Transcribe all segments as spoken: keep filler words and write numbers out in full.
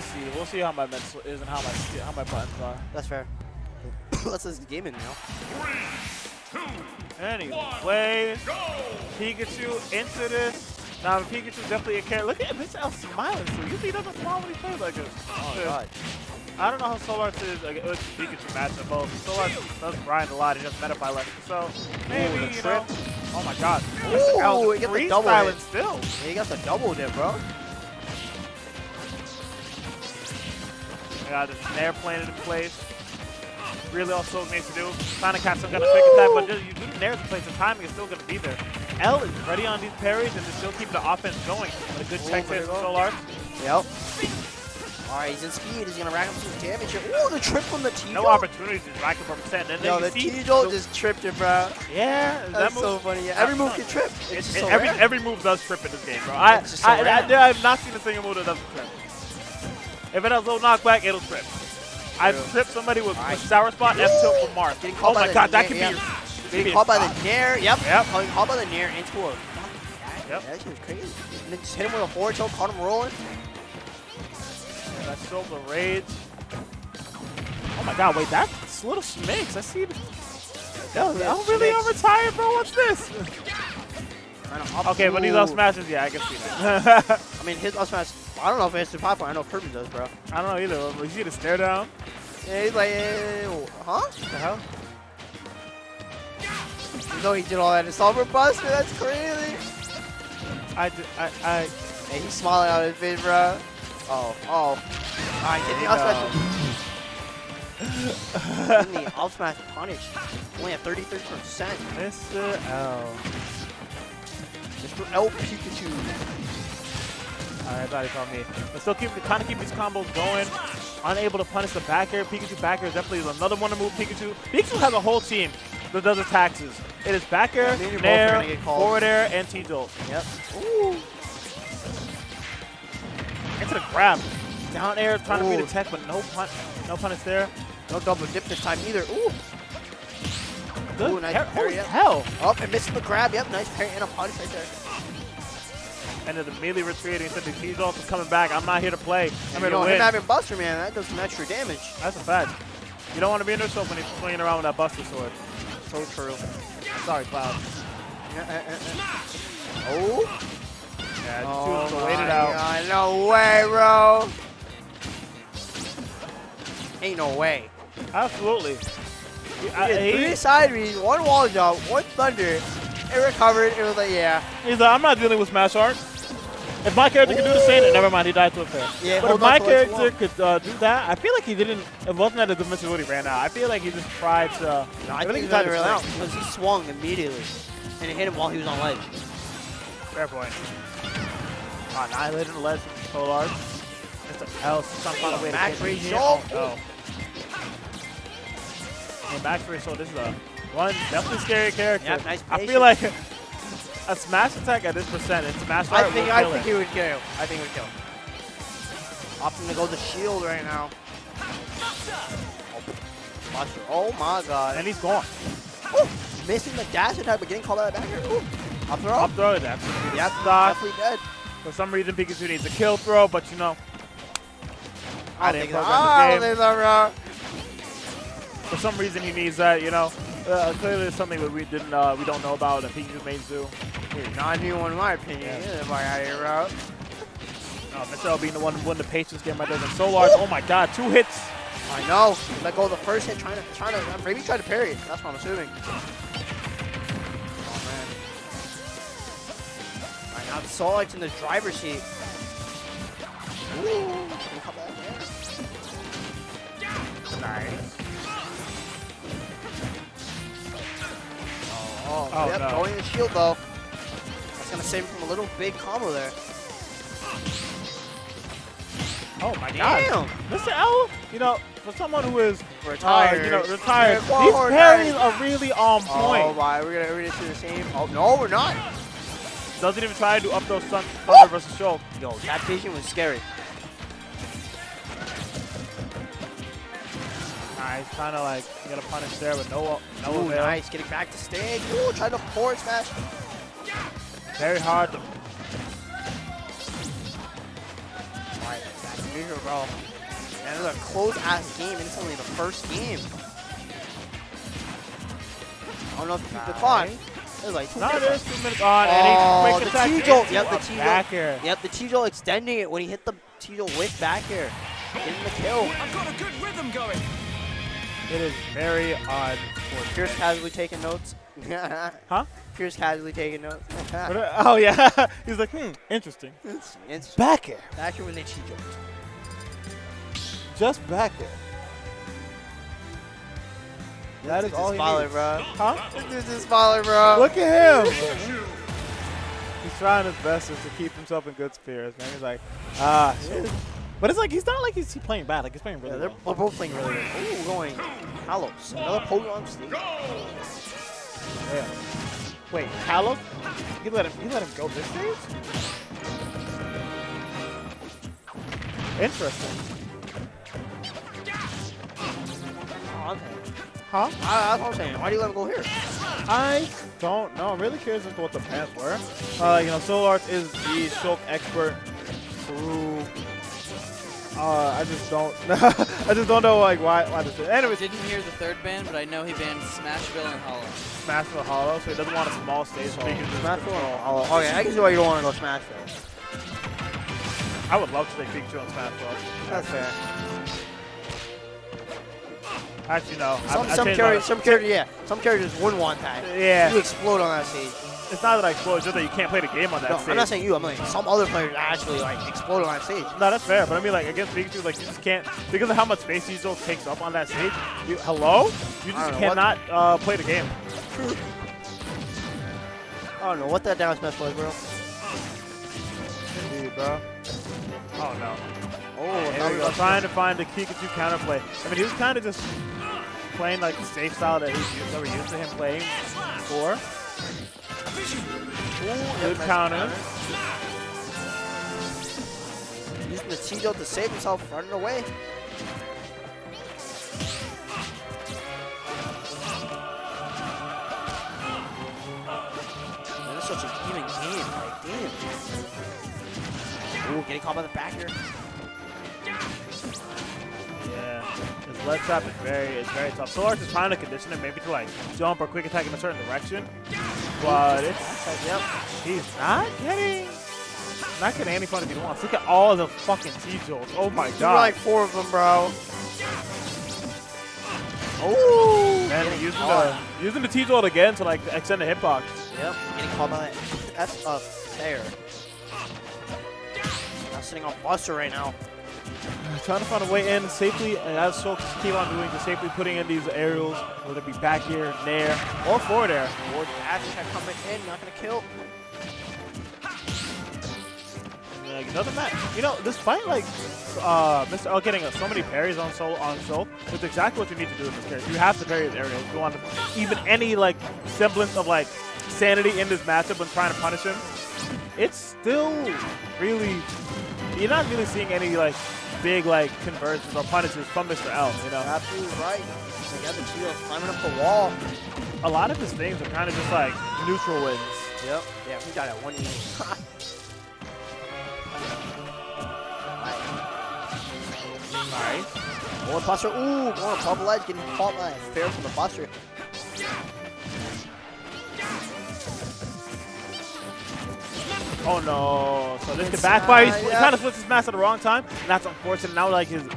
We'll see. We'll see how my mental is and how my how my buttons are. That's fair. Let's let the game in now. Three, two, anyways, one, Pikachu into this. Now Pikachu's definitely a carry. Look at Mister L smiling. So usually he doesn't smile when he plays like this. Oh my god. I don't know how SoulArts is like, it's Pikachu matchup, but SoulArts does grind a lot. He doesn't meta by like so maybe ooh, you know. Oh my god. Ooh, he got the double dip. Still. Yeah, he got the double dip, bro. Got this snare playing into place. Really all Shulk needs to do. Trying to catch some kind of pick attack, but just, you do the nair to place, the timing is still going to be there. L is ready on these parries, and still keep the offense going. But a good check there from SoulArts. Yep. All right, he's in speed. He's going to rack up some damage here. Ooh, the trip from the T-Jolt. No opportunities to rack up a percent. And then no, the T-Jolt just tripped it, bro. Yeah. That's that move, so funny. Yeah, every move can trip. It's it, just it, so every, every move does trip in this game, bro. I, so I, I, I, I have not seen a single move that doesn't trip. If it has low knockback, it'll trip. I've tripped somebody with right. Sour Spot, F-Tilt from Marth. Oh my god, that could be your... Getting caught by the nair, yep. Yep. Caught by the nair into a... Yep. That shit was crazy. And then just hit him with a forward tilt, caught him rolling. Yeah, that's still the rage. Oh my god, wait, that's little Schmix. I see... Yo, yeah, I'm really on retired, bro. What's this? Okay, ooh. When he up smashes, yeah, I can see that. I mean, his up smash... I don't know if it's the popcorn. I know Kirby does, bro. I don't know either. But you see the stare down? Yeah, he's like, huh? What the hell? You know he did all that in Solver Buster. That's crazy. I did. I. I. Hey, he's smiling out of his face, bro. Oh, oh. Alright, get the up smash. Getting the up smash punish. Only at thirty-three percent. Mister L. Mister L Pikachu. Everybody on me. But still keep, kind of keep these combos going. Unable to punish the back air. Pikachu back air is definitely another one to move Pikachu. Pikachu has a whole team that does attacks. It is back air, yeah, nair, forward air, and T-Dolt. Yep. Ooh. Into the grab. Down air, trying ooh. To beat a tech, but no punch. No punish there. No double dip this time either. Ooh. Good. Ooh, nice parry, holy yep. Hell. Oh, and missed the grab. Yep, nice parry and a punish right there. And then immediately retreating, said the T-Dolt is coming back. I'm not here to play. I'm here to win. Him having Buster, man, that does some extra damage. That's a fact. You don't want to be in there so when he's swinging around with that Buster sword. So true. Sorry, Cloud. Uh, uh, uh. Oh. Yeah, oh two waited out. God, no way, bro. Ain't no way. Absolutely. He I, did three side reads, one wall jump, one thunder. It recovered. It was like, yeah. He's like, I'm not dealing with Smash Arts. If my character ooh. Could do the same, never mind, he died to a fair. Yeah, but if my character could uh, do that, I feel like he didn't, it wasn't at a dimension when he ran out. I feel like he just tried to. No, I, I think he tried to run out because he swung immediately and it hit him while he was on ledge. Fair point. Annihilated the ledge from SoulArts. It's a hell some kind of way to get me here. Oh, no. Yeah, back three, so this is a one definitely scary character. Yep, nice I feel like a smash attack at this percent, it's smash attack. I think I think it. He would kill him. I think he would kill him. Opting to go to shield right now. Buster. Oh my god. And he's gone. Ooh, missing the dash attack, but getting called out of the back here. Up throw. Up throw is absolutely yep, definitely dead. For some reason, Pikachu needs a kill throw, but you know. I, I didn't program the game. I don't think so, bro. For some reason, he needs that, you know. Uh, clearly, it's something that we didn't, uh, we don't know about. I think you made do. Not new in my opinion. Yeah, my out here, bro. No, Mister L being the one who won the Patience game right there. SoulArts. Oh my God, two hits. I know. Let go of the first hit. Trying to, trying to, maybe try to parry it. That's what I'm assuming. Oh man. Right now, SoulArts in the driver's seat. Ooh. Nice. Oh, oh yep, no. Going in the shield though. That's gonna save him from a little big combo there. Oh my damn. God. Mister L, you know, for someone who is retired, uh, you know, retired, yeah, these parries are really on point. Oh my, we're gonna read it to the same. Oh no, we're not. Doesn't even try to do up those thunder oh. versus Shulk. Yo, that vision was scary. He's kind of like, you got to punish there, but no, no ooh, avail. Nice, getting back to stage. Ooh, trying to forward smash. Very hard to... All right, back to here, bro. And it was a close-ass game instantly, the first game. I don't know if you keep the clock. It was like two minutes. It is two minutes on, oh, and he quick the T-Jolt. Yep, the T-Jolt. Yep, the T-Jolt extending it when he hit the T-Jolt with back air. Getting the kill. I've got a good rhythm going. It is very odd. Pierce casually taking notes. Huh? Pierce casually taking notes. Oh, yeah. He's like, hmm, interesting. It's interesting. Back air. Back air when they T-Jolt. Just back air. That is all he needs. Bro. Huh? This dude's just smaller, bro. Look at him. He's trying his best just to keep himself in good spirits, man. He's like, ah, shit. But it's like, he's not like he's playing bad. Like, he's playing really yeah, they're well. They're both playing really well. Ooh, going Kalos. Another Pokemon sneak. Yeah. Wait, Kalos? He let him, he let him go this stage? Interesting. Huh? I, that's what I'm saying. Why do you let him go here? I don't know. I'm really curious as to what the plans were. Uh, you know, SoulArts is the Shulk expert. Through, uh, I just don't. I just don't know like why. Why this? Anyways, I didn't hear the third ban, but I know he banned Smashville and Hollow. Smashville Hollow, so he doesn't want a small stage. So Smashville and Hollow. Oh yeah, I can see why you don't want to go Smashville. I would love to take Pikachu on Smashville. That's fair. Actually, no. Some, I, I some, characters, some characters, yeah. Some characters wouldn't want that. Yeah. You explode on that stage. It's not that I explode, it's just that you can't play the game on that no, stage. I'm not saying you. I'm like some other players actually like explode on that stage. No, that's fair. But I mean, like against Pikachu, like you just can't because of how much space T-Jolt takes up on that stage. You, hello? You just cannot uh, play the game. I don't know what that down smash was, bro. Indeed, bro. Oh no. Oh, here we go. Trying to find the Pikachu counterplay. I mean, he was kind of just playing like the safe style that, he's, that we're used to him playing before. Ooh, good counter. Using the T-Jolt to save himself, running away. Man, that's such an even game. Like, damn. Ooh, getting caught by the backer. Yeah, his ledge trap is very, it's very tough. SoulArts is trying to condition him maybe to like jump or quick attack in a certain direction, but it's yep. He's not getting, not getting any fun if he wants. Look at all the fucking T-Jolts. Oh my god, like four of them, bro. Oh man, using the using the T-Jolt again to like extend the hitbox. Yep, getting called by that. That's a fair. Not sitting on Buster right now. Trying to find a way in safely, and as Shulk keep on doing, just safely putting in these aerials, whether it be back air, nair, or forward air. Forward action coming in, not gonna kill. Like another match. You know, this fight, like uh, Mister L getting uh, so many parries on Soul on Soul, it's exactly what you need to do in this character. You have to parry his aerials. You want to, even any like semblance of like sanity in this matchup when trying to punish him. It's still really, you're not really seeing any like big like conversions or punishes from Mister L, you know? Absolutely right. He's like, yeah, the climbing up the wall. A lot of his things are kind of just like neutral wins. Yep. Yeah, we got that one. Alright. More Buster. Ooh, more bubble edge getting caught by fair from the Buster. Oh no, so this could backfire. He's, uh, yeah. He kind of flips his mask at the wrong time, and that's unfortunate. Now like his uh,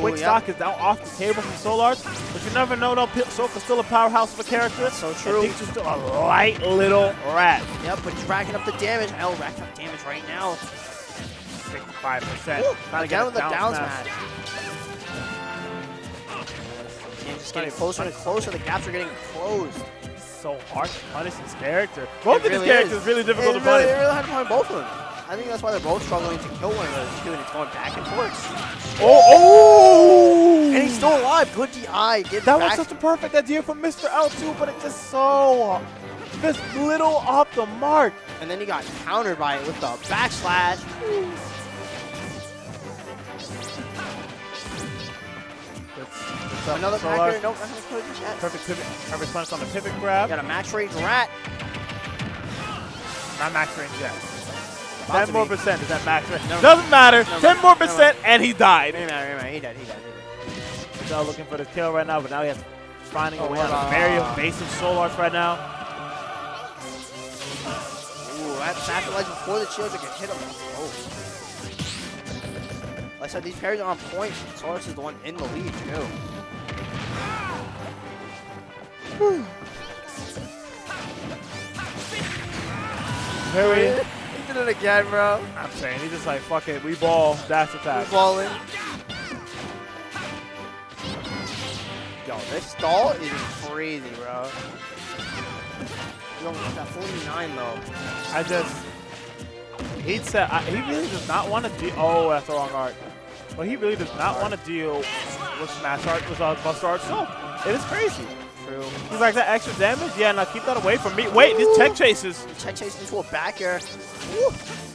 quick Ooh, stock yeah. is now off the table from SoulArts, but you never know though, Shulk is still a powerhouse of a character. That's so true. He's just still a light little rat. Yep, but he's racking up the damage. L racking up damage right now. fifty-five percent. Trying to get with the down smash. Just getting closer and closer, the gaps are getting closed. So hard to punish his character. Both of his characters really difficult to punish. It's really hard to punish both of them. I think that's why they're both struggling to kill one another too, and it's going back and forth. Oh! Oh! And he's still alive. Good D I. That was such a perfect idea from Mister L too, but it's just so this little off the mark. And then he got countered by it with the backslash. Another backer, nope, that's not closing yet. Perfect pivot, perfect punch on the pivot grab. Got a max range rat. Not max range yet. ten more percent. Is that max? Never Doesn't matter. Never ten more percent, and he died. He died. He died. He died. He's all looking for the kill right now, but now he has finding oh, a way out of very evasive SoulArts right now. Ooh, that Master Legend before the shields that can hit him. Oh. Like I said, these parries are on point. SoulArts is the one in the lead too. Whew. Here he is. He did it again, bro. I'm saying, he's just like, fuck it, we ball, dash attack. We ball in. Yo, this stall is crazy, bro. Yo, he's at forty-nine, though. I just... He said, I, he really does not want to deal... Oh, that's the wrong art. Well, he really does not want to deal with Smash Art, with uh, Buster Art. No, it is crazy. He's like, that extra damage? Yeah, now keep that away from me. Wait, these tech chases. Tech chases into a back air. Ooh.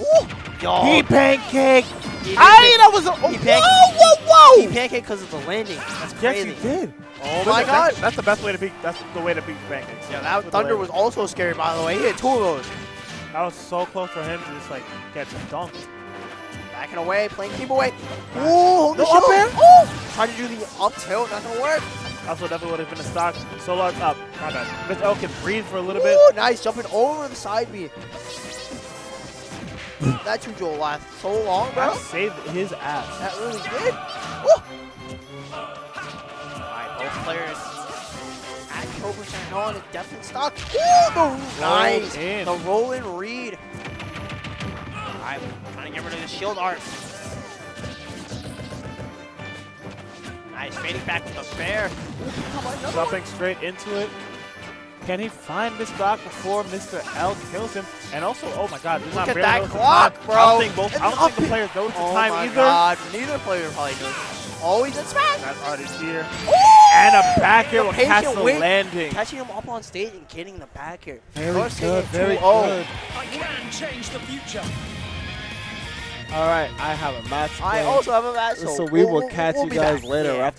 Ooh. Yo. He pancaked. He I that was a, oh, he whoa, whoa, whoa. He pancaked because of the landing. That's crazy. Yes, he did. Oh, my God. That's, that's the best way to beat. That's the way to beat pancakes. Yeah, that Thunder was also scary, by the way. He hit two of those. That was so close for him to just, like, get dunked. Backing away, playing keep away. Ooh, hold the up air. Oh. Trying to do the up tilt. Not going to work. Also, definitely would have been a stock. SoulArts up. mister L can breathe for a little Ooh, bit. Nice, jumping over the side B. That T-Jolt lasts so long, bro. That saved his ass. That really did. Alright, both players at twelve percent on. It's definitely stock. Ooh, the nice. In. The rolling read. Alright, trying to get rid of the shield art. Nice, fading back with the fair. Jumping straight into it. Can he find this stock before Mister L kills him? And also, oh my God, look at that clock, bro. I don't think both, I don't think the players go to time either. Oh my God, neither player probably does. Always at Smash. That art is here. And a back air will catch the landing. Catching him up on stage and getting the back air. Very good, very good. I can change the future. All right, I have a match. I also have a match. So we will catch you guys later.